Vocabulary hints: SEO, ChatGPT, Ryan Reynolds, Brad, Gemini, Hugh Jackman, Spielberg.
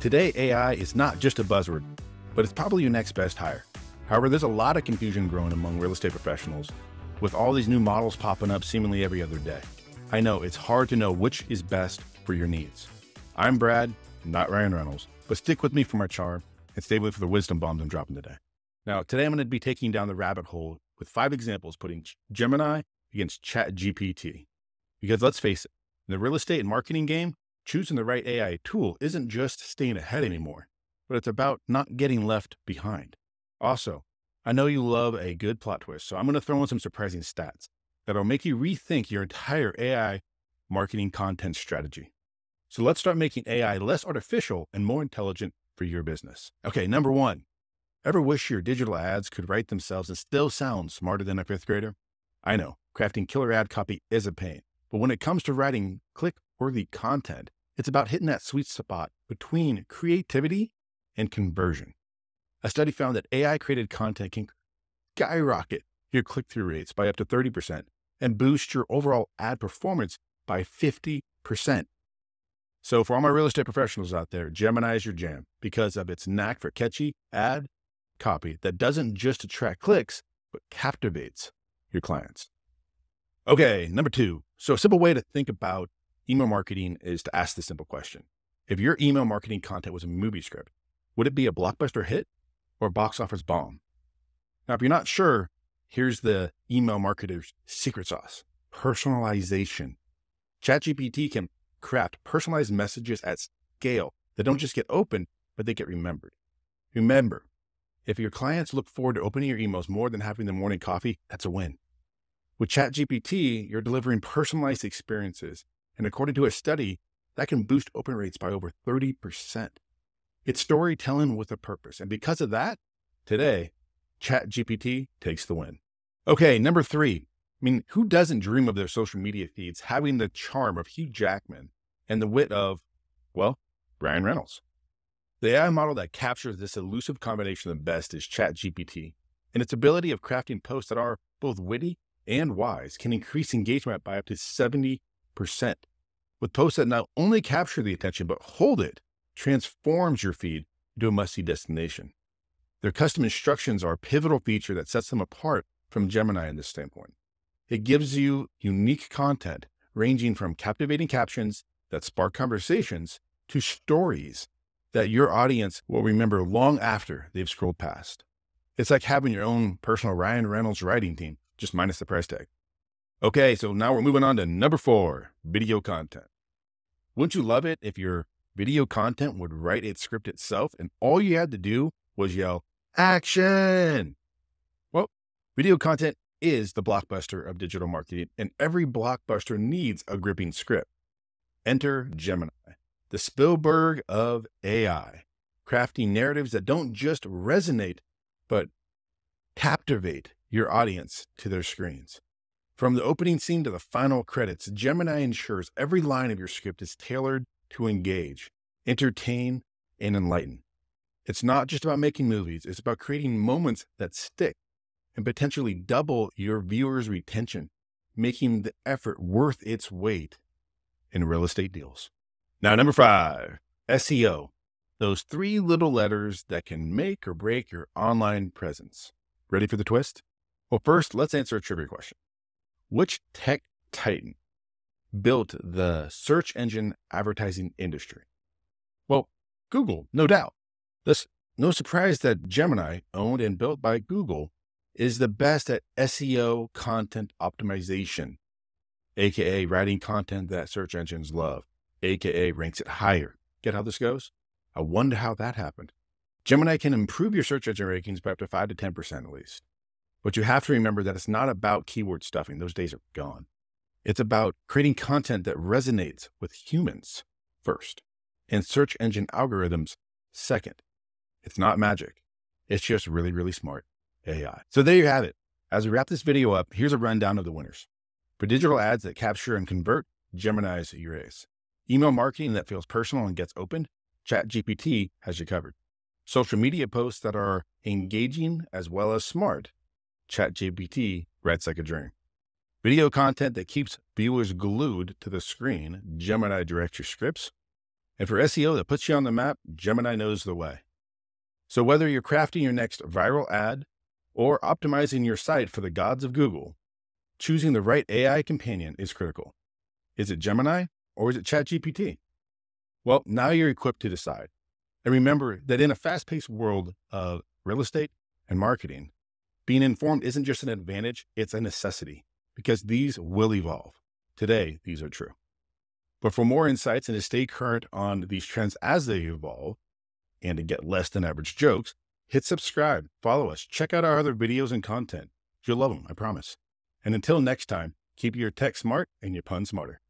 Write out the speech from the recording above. Today, AI is not just a buzzword, but it's probably your next best hire. However, there's a lot of confusion growing among real estate professionals with all these new models popping up seemingly every other day. I know it's hard to know which is best for your needs. I'm Brad, not Ryan Reynolds, but stick with me for my charm and stay with me for the wisdom bombs I'm dropping today. Now, today I'm going to be taking down the rabbit hole with 5 examples putting Gemini against ChatGPT. Because let's face it, in the real estate and marketing game, choosing the right AI tool isn't just staying ahead anymore, but it's about not getting left behind. Also, I know you love a good plot twist, so I'm going to throw in some surprising stats that'll make you rethink your entire AI marketing content strategy. So let's start making AI less artificial and more intelligent for your business. Okay, number 1, ever wish your digital ads could write themselves and still sound smarter than a 5th grader? I know, crafting killer ad copy is a pain, but when it comes to writing click-worthy content, it's about hitting that sweet spot between creativity and conversion. A study found that AI-created content can skyrocket your click-through rates by up to 30% and boost your overall ad performance by 50%. So for all my real estate professionals out there, Gemini is your jam because of its knack for catchy ad copy that doesn't just attract clicks, but captivates your clients. Okay, number 2. So a simple way to think about email marketing is to ask the simple question. If your email marketing content was a movie script, would it be a blockbuster hit or a box office bomb? Now, if you're not sure, here's the email marketer's secret sauce: personalization. ChatGPT can craft personalized messages at scale that don't just get opened, but they get remembered. Remember, if your clients look forward to opening your emails more than having their morning coffee, that's a win. With ChatGPT, you're delivering personalized experiences, and according to a study, that can boost open rates by over 30%. It's storytelling with a purpose, and because of that, today, ChatGPT takes the win. Okay, number 3. I mean, who doesn't dream of their social media feeds having the charm of Hugh Jackman and the wit of, well, Ryan Reynolds? The AI model that captures this elusive combination of the best is ChatGPT, and its ability of crafting posts that are both witty and wise can increase engagement by up to 70%, with posts that not only capture the attention, but hold it, transforms your feed into a must-see destination. Their custom instructions are a pivotal feature that sets them apart from Gemini in this standpoint. It gives you unique content ranging from captivating captions that spark conversations to stories that your audience will remember long after they've scrolled past. It's like having your own personal Ryan Reynolds writing team, just minus the price tag. Okay, so now we're moving on to number 4, video content. Wouldn't you love it if your video content would write its script itself and all you had to do was yell, "Action!"? Well, video content is the blockbuster of digital marketing, and every blockbuster needs a gripping script. Enter Gemini, the Spielberg of AI, crafting narratives that don't just resonate, but captivate your audience to their screens. From the opening scene to the final credits, Gemini ensures every line of your script is tailored to engage, entertain, and enlighten. It's not just about making movies, it's about creating moments that stick and potentially double your viewers' retention, making the effort worth its weight in real estate deals. Now, number 5, SEO, those 3 little letters that can make or break your online presence. Ready for the twist? Well, first, let's answer a trivia question. Which tech titan built the search engine advertising industry? Well, Google, no doubt. Thus, no surprise that Gemini, owned and built by Google, is the best at SEO content optimization, AKA writing content that search engines love, AKA ranks it higher. Get how this goes? I wonder how that happened. Gemini can improve your search engine rankings by up to 5 to 10% at least. But you have to remember that it's not about keyword stuffing. Those days are gone. It's about creating content that resonates with humans first and search engine algorithms second. It's not magic. It's just really, really smart AI. So there you have it. As we wrap this video up, here's a rundown of the winners. For digital ads that capture and convert, Gemini's your ace. Email marketing that feels personal and gets opened, ChatGPT has you covered. Social media posts that are engaging as well as smart, ChatGPT writes like a dream. Video content that keeps viewers glued to the screen, Gemini directs your scripts. And for SEO that puts you on the map, Gemini knows the way. So whether you're crafting your next viral ad or optimizing your site for the gods of Google, choosing the right AI companion is critical. Is it Gemini or is it ChatGPT? Well, now you're equipped to decide. And remember that in a fast-paced world of real estate and marketing, being informed isn't just an advantage, it's a necessity, because these will evolve. Today, these are true. But for more insights and to stay current on these trends as they evolve and to get less than average jokes, hit subscribe, follow us, check out our other videos and content. You'll love them, I promise. And until next time, keep your tech smart and your pun smarter.